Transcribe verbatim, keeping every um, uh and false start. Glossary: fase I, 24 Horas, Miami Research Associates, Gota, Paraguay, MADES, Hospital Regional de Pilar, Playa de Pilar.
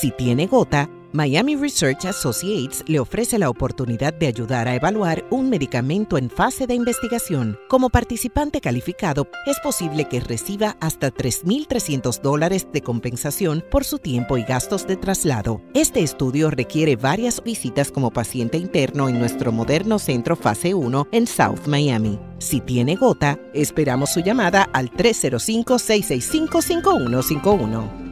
Si tiene gota, Miami Research Associates le ofrece la oportunidad de ayudar a evaluar un medicamento en fase de investigación. Como participante calificado, es posible que reciba hasta tres mil trescientos dólares de compensación por su tiempo y gastos de traslado. Este estudio requiere varias visitas como paciente interno en nuestro moderno centro fase uno en South Miami. Si tiene gota, esperamos su llamada al tres cero cinco, seis seis cinco, cinco uno cinco uno.